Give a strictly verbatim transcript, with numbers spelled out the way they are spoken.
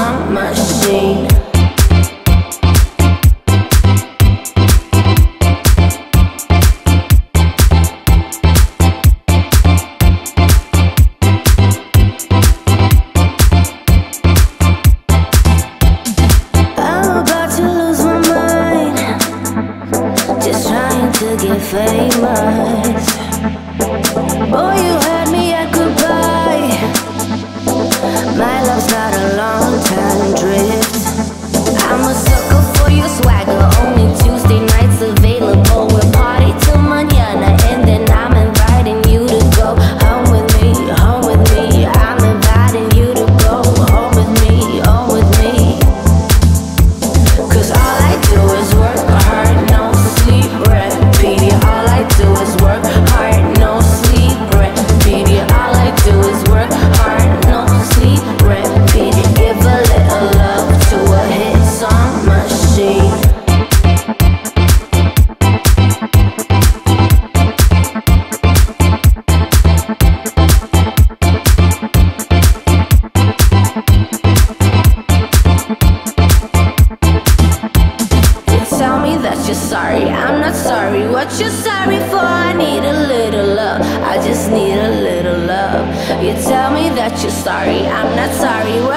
time machine. I'm about to lose my mind, just trying to get famous. Oh, you had me at goodbye. My love's got a long-time drift. I'm a sucker for your swagger. Only Tuesday nights available. We'll party till mañana, and then I'm inviting you to go home with me, home with me. I'm inviting you to go home with me, home with me. Cause all I do is work hard, no sleep, repeat. All I do is work hard, no sleep, repeat. All I do is work hard, no sleep, repeat. Give a little love to a hit song machine. You tell me that you're sorry, I'm not sorry. What you sorry for? I need a little love, I just need a little love. You tell me that you're sorry, I'm not sorry.